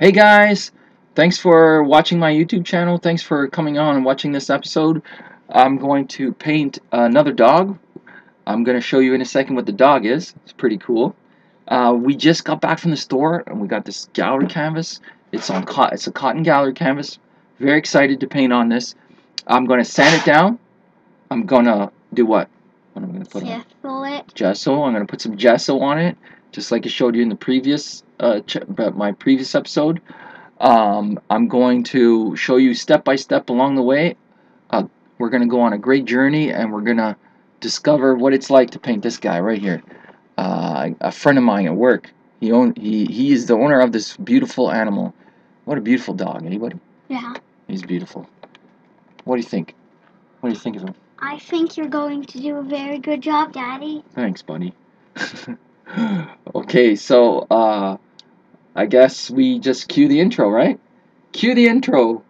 Hey guys, thanks for watching my YouTube channel. Thanks for coming on and watching this episode. I'm going to paint another dog. I'm going to show you in a second what the dog is. It's pretty cool. We just got back from the store and we got this gallery canvas. It's a cotton gallery canvas. Very excited to paint on this. I'm going to sand it down. I'm going to do what? What am I going to put on? Gesso it. Gesso. I'm going to put some gesso on it, just like I showed you in the previous my previous episode. I'm going to show you step by step along the way. We're going to go on a great journey and we're going to discover what it's like to paint this guy right here. A friend of mine at work, he is the owner of this beautiful animal. What a beautiful dog, anybody? Yeah. He's beautiful. What do you think? What do you think of him? I think you're going to do a very good job, Daddy. Thanks, buddy. Okay, so I guess we just cue the intro, right? Cue the intro.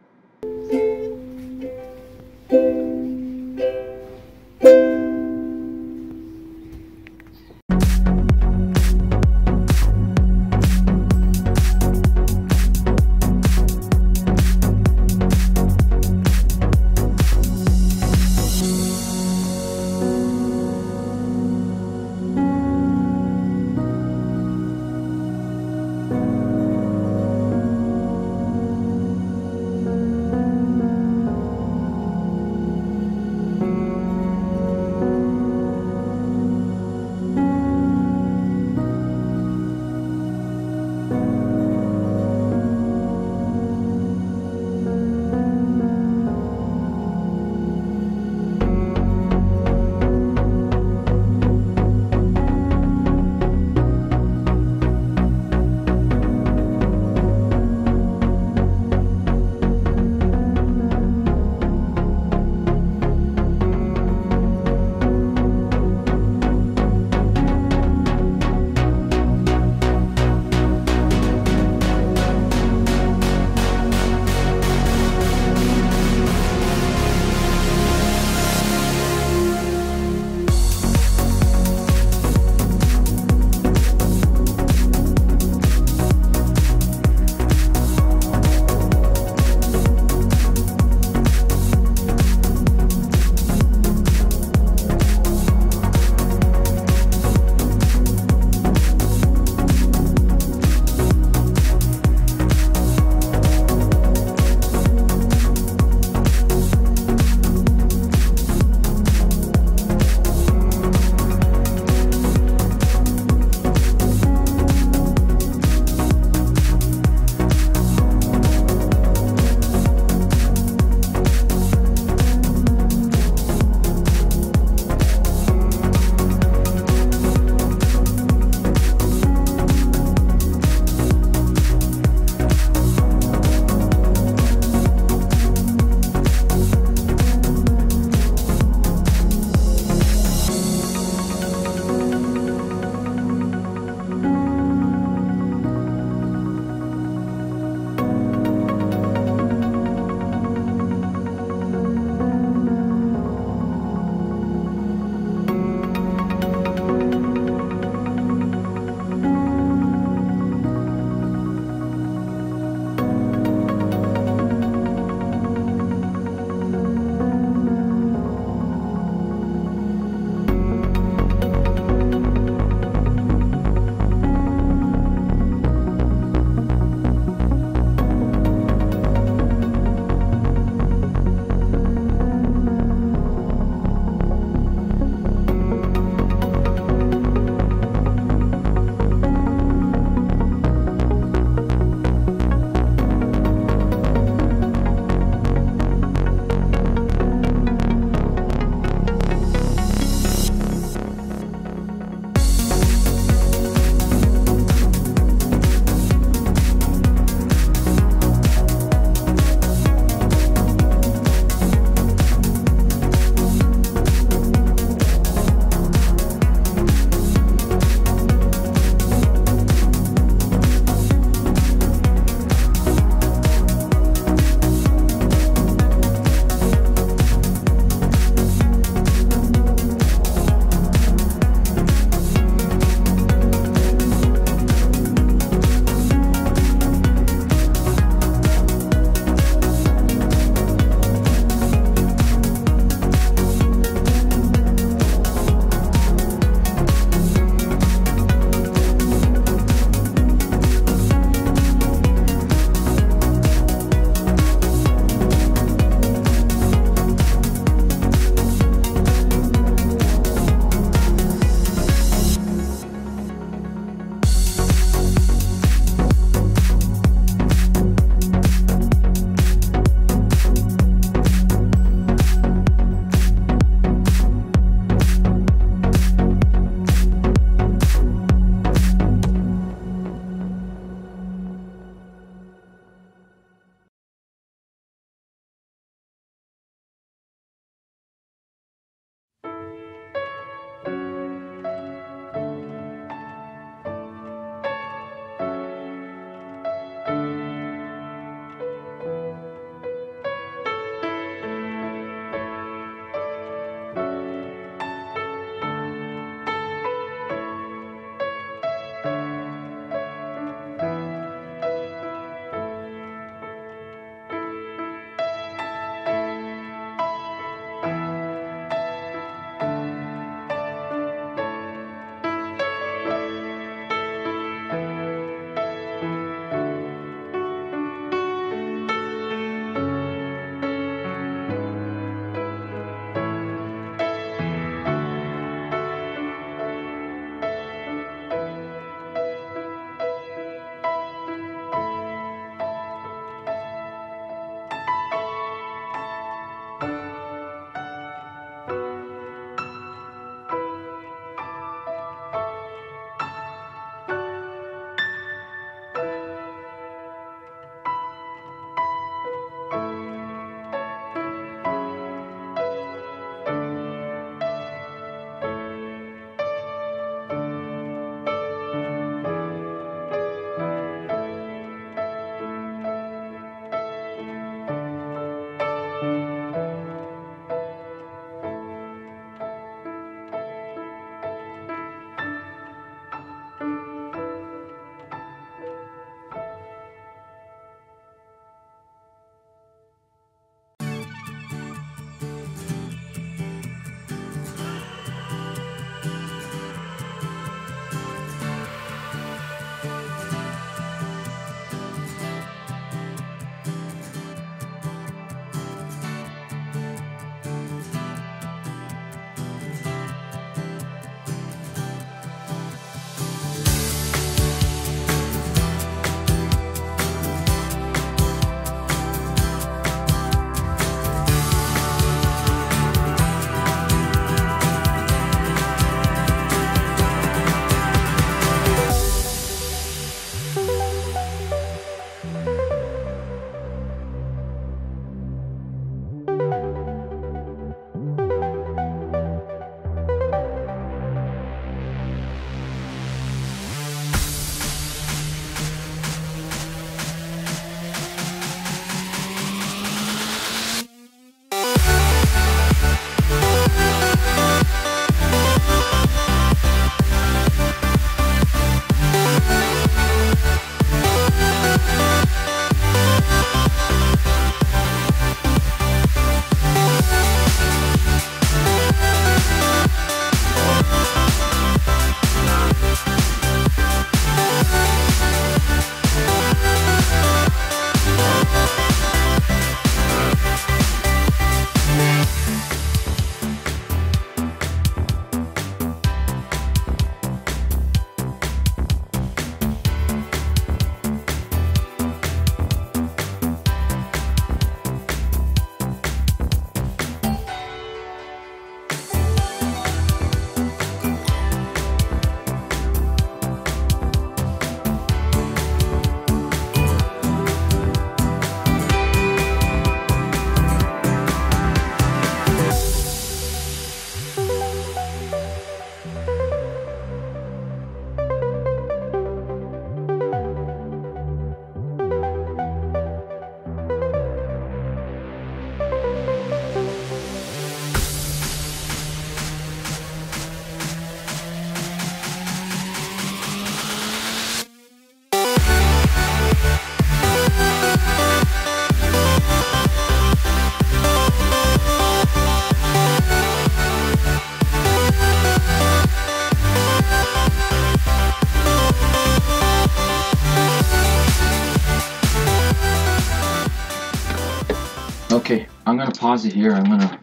Okay, I'm going to pause it here. I'm going to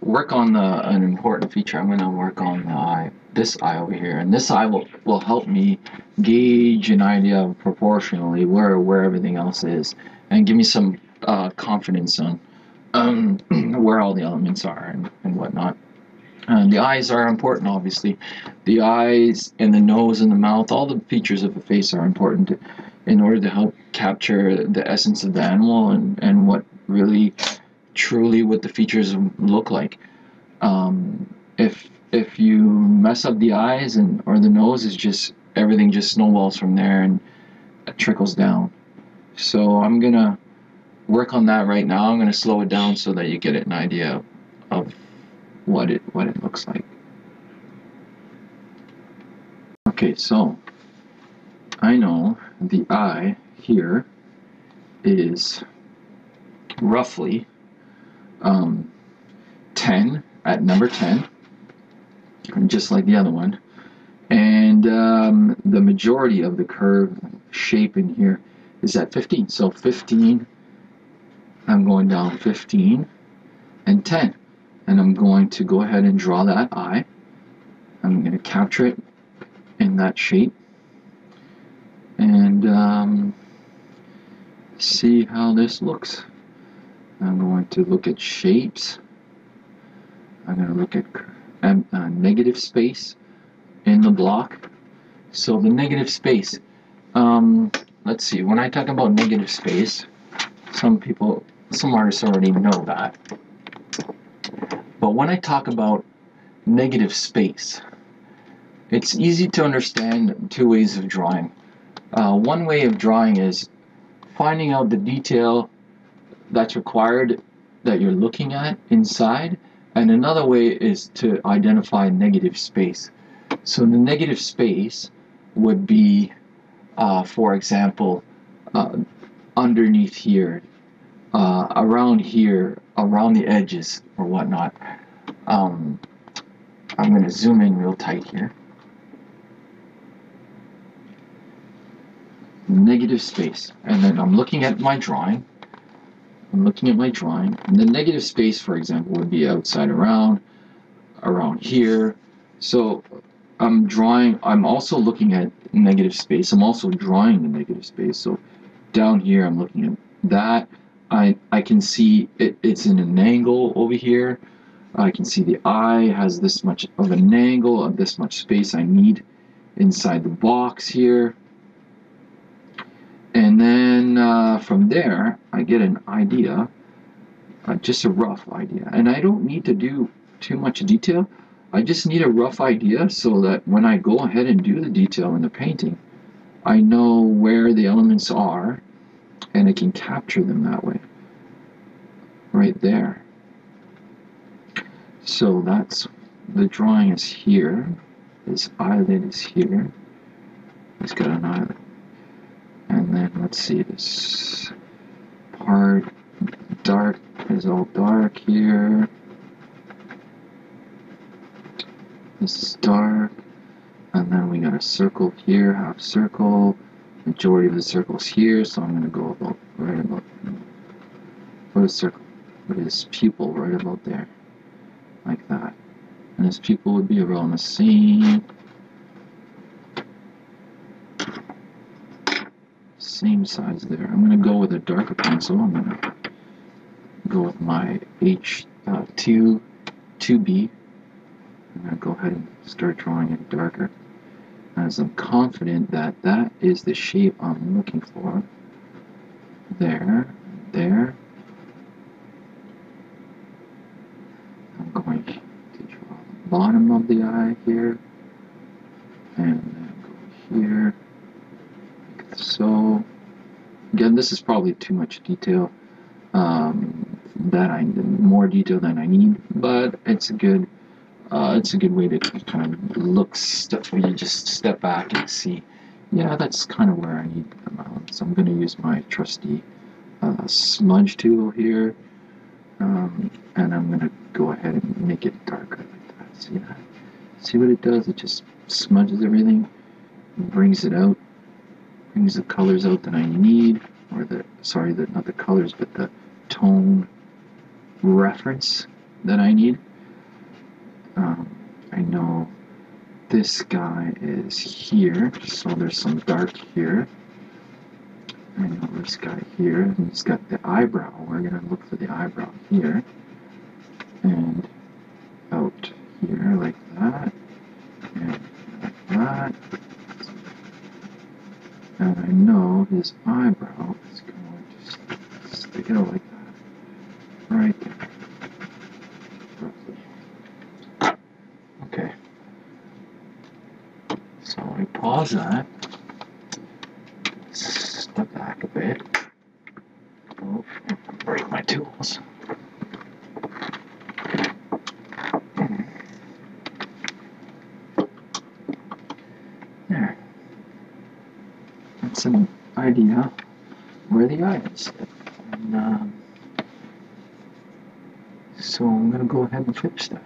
work on an important feature. I'm going to work on the eye, this eye over here, and this eye will help me gauge an idea of proportionally where everything else is, and give me some confidence on where all the elements are and whatnot. The eyes are important, obviously. The eyes and the nose and the mouth, all the features of the face are important in order to help capture the essence of the animal and what really, truly what the features look like. If you mess up the eyes or the nose, it's just everything just snowballs from there and trickles down. So I'm gonna work on that right now. I'm gonna slow it down so that you get an idea of what it looks like. Okay, so I know the eye here is roughly 10 at number 10, just like the other one, and the majority of the curve shape in here is at 15. So 15, I'm going down 15 and 10. And I'm going to go ahead and draw that eye. I'm going to capture it in that shape and see how this looks. I'm going to look at shapes. I'm going to look at negative space in the block. So the negative space, let's see, when I talk about negative space, some artists already know that. But when I talk about negative space, it's easy to understand two ways of drawing. One way of drawing is finding out the detail that's required that you're looking at inside, and another way is to identify negative space. So the negative space would be, for example, underneath here, around here, around the edges or whatnot. I'm going to zoom in real tight here. Negative space, and then I'm looking at my drawing. And the negative space, for example, would be outside around here. So I'm drawing. I'm also looking at negative space. I'm also drawing the negative space. So down here, I'm looking at that. I can see it's in an angle over here. I can see the eye has this much of an angle, of this much space I need inside the box here. And then from there, I get an idea, just a rough idea. And I don't need to do too much detail. I just need a rough idea so that when I go ahead and do the detail in the painting, I know where the elements are, and it can capture them that way, right there. So that's, the drawing is here, this eyelid is here, it's got an eyelid, and then let's see, this part, dark, is all dark here, this is dark, and then we got a circle here, half circle, majority of the circles here, so I'm going to go about right about put a circle with his pupil right about there, like that, and his pupil would be around the same size there. I'm going to go with a darker pencil. I'm going to go with my H2 2B. I'm going to go ahead and start drawing it darker, as I'm confident that that is the shape I'm looking for. There, there. I'm going to draw the bottom of the eye here, and then go here, like so. Again, this is probably too much detail, more detail than I need, but it's a good. It's a good way to kind of look stuff where you just step back and see, yeah, that's kind of where I need them out. So I'm going to use my trusty smudge tool here, and I'm going to go ahead and make it darker like that. See that? See what it does? It just smudges everything, brings it out, brings the colors out that I need, or the, sorry, not the colors, but the tone reference that I need. I know this guy is here, so there's some dark here. I know this guy here, and he's got the eyebrow. We're going to look for the eyebrow here, and out here like that, and like that. And I know his eyebrow is going to stick out like that, right there. Okay. So we pause that. Step back a bit. Oh, break my tools. There. That's an idea where the eye is. And, so I'm going to go ahead and fix that.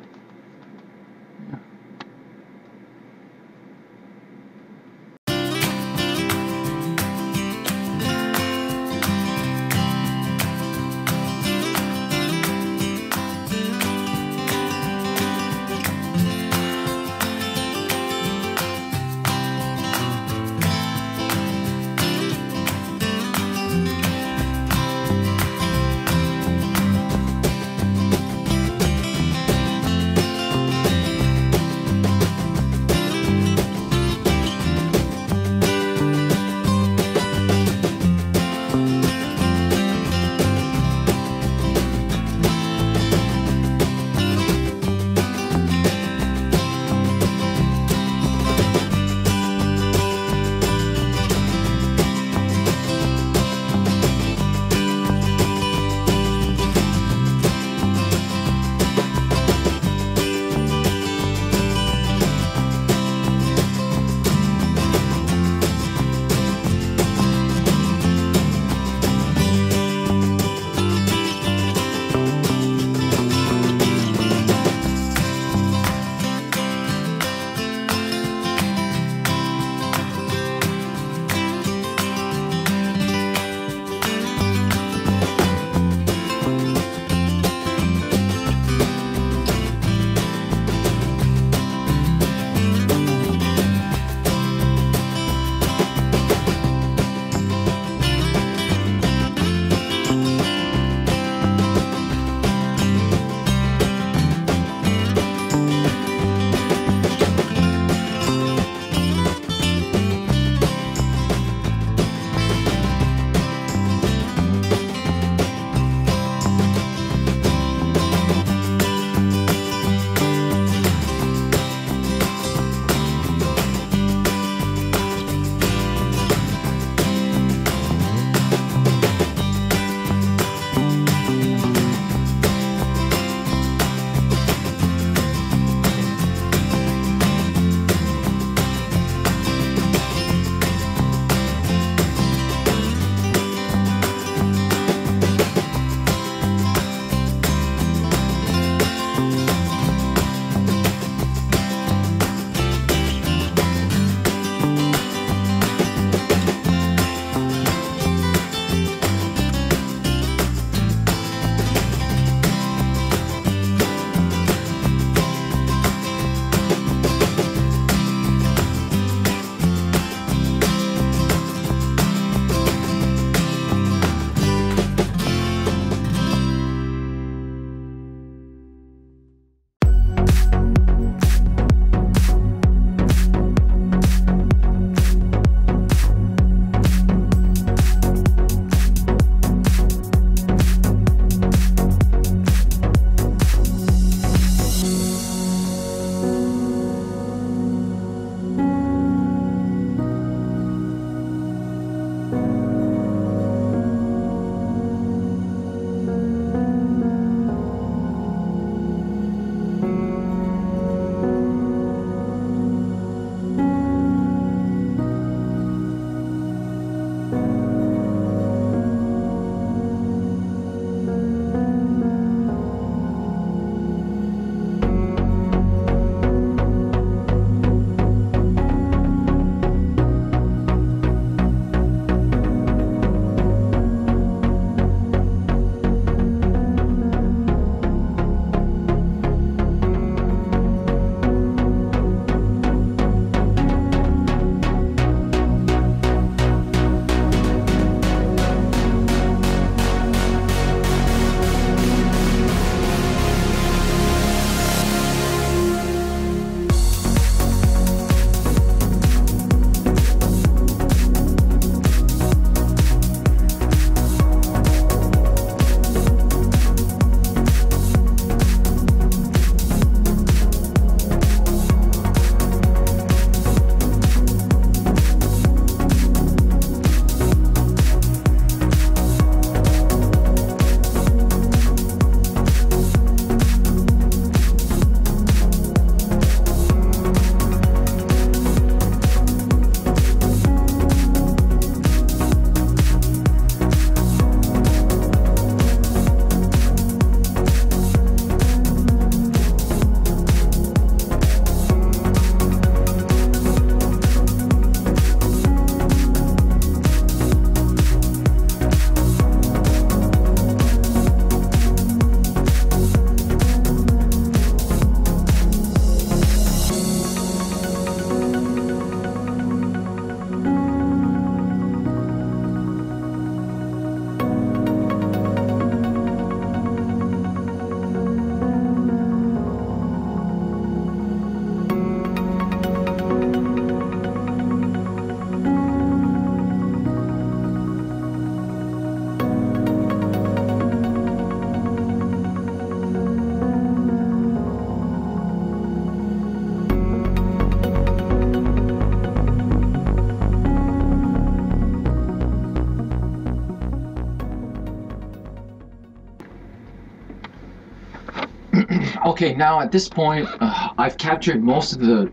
Okay, now at this point, I've captured most of the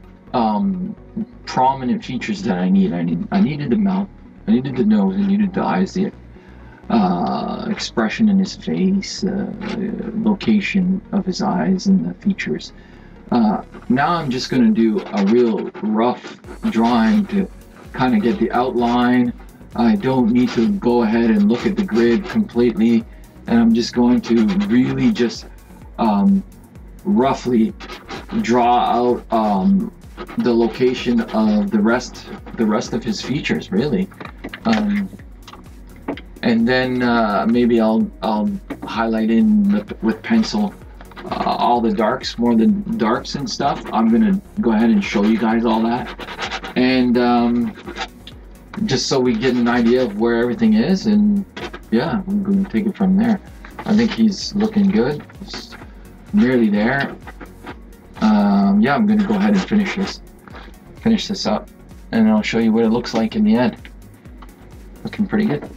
prominent features that I need. I needed the mouth, I needed the nose, I needed the eyes, the expression in his face, location of his eyes, and the features. Now I'm just going to do a real rough drawing to kind of get the outline. I don't need to go ahead and look at the grid completely, and I'm just going to really just roughly draw out the location of the rest of his features, really. And then maybe I'll highlight in with pencil all the darks, more than darks and stuff. I'm gonna go ahead and show you guys all that, and just so we get an idea of where everything is, and yeah, we're gonna take it from there. I think he's looking good. It's nearly there. Yeah, I'm gonna go ahead and finish this up, and I'll show you what it looks like in the end. Looking pretty good.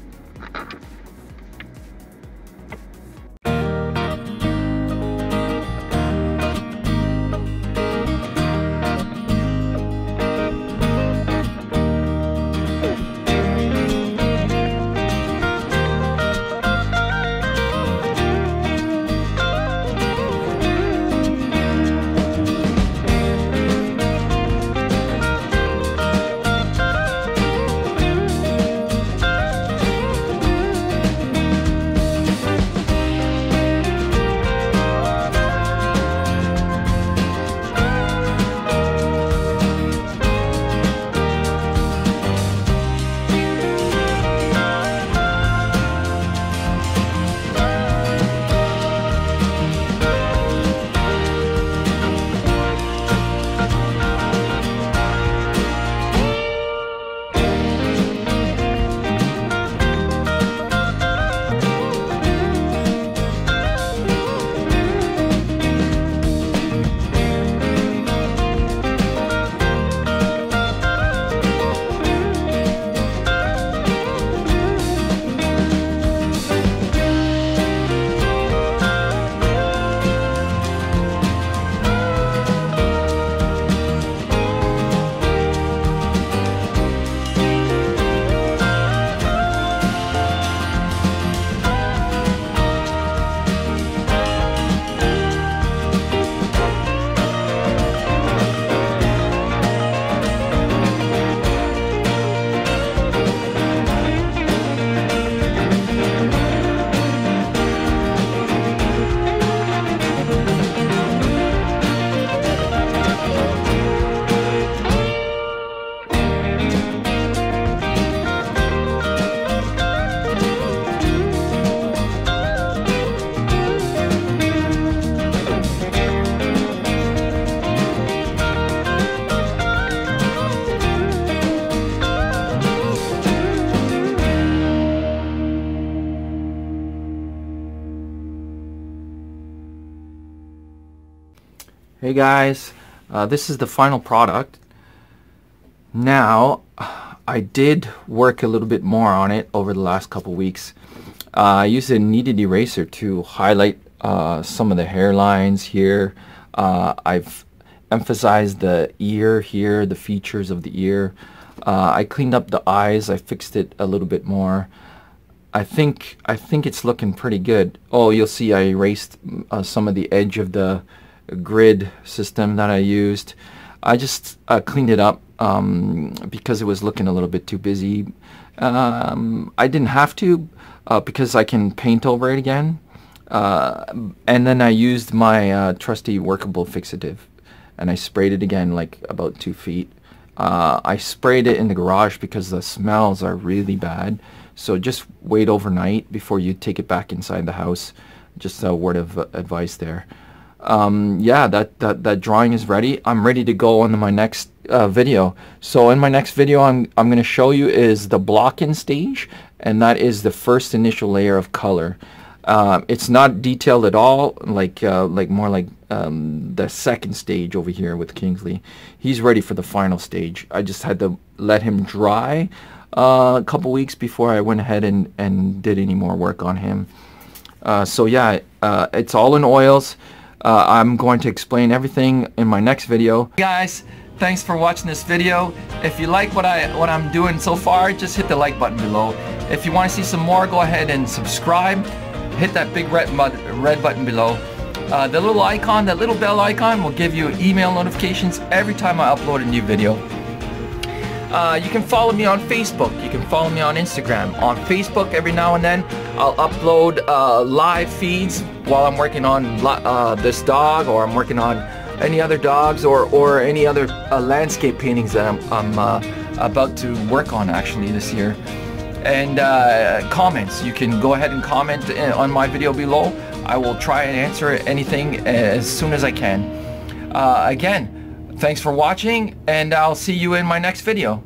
Hey guys, this is the final product. Now, I did work a little bit more on it over the last couple weeks. I used a kneaded eraser to highlight some of the hairlines here. I've emphasized the ear here, the features of the ear. I cleaned up the eyes. I fixed it a little bit more. I think it's looking pretty good. Oh, you'll see I erased some of the edge of the grid system that I used. I just cleaned it up because it was looking a little bit too busy. I didn't have to because I can paint over it again. And then I used my trusty workable fixative, and I sprayed it again like about 2 feet. I sprayed it in the garage because the smells are really bad. So just wait overnight before you take it back inside the house. Just a word of advice there. Yeah, that drawing is ready. I'm ready to go on to my next video. So in my next video, I'm going to show you is the blocking stage, and that is the first initial layer of color. It's not detailed at all, like more like the second stage over here with Kingsley. He's ready for the final stage. I just had to let him dry a couple weeks before I went ahead and did any more work on him. So yeah, it's all in oils. I'm going to explain everything in my next video. Guys, thanks for watching this video. If you like what I'm doing so far, just hit the like button below. If you want to see some more, go ahead and subscribe. Hit that big red button below. The little icon, that little bell icon, will give you email notifications every time I upload a new video. You can follow me on Facebook. You can follow me on Instagram. On Facebook, every now and then, I'll upload live feeds while I'm working on this dog, or I'm working on any other dogs, or any other landscape paintings that I'm about to work on actually this year. And comments, you can go ahead and comment on my video below. I will try and answer anything as soon as I can. Again, thanks for watching, and I'll see you in my next video.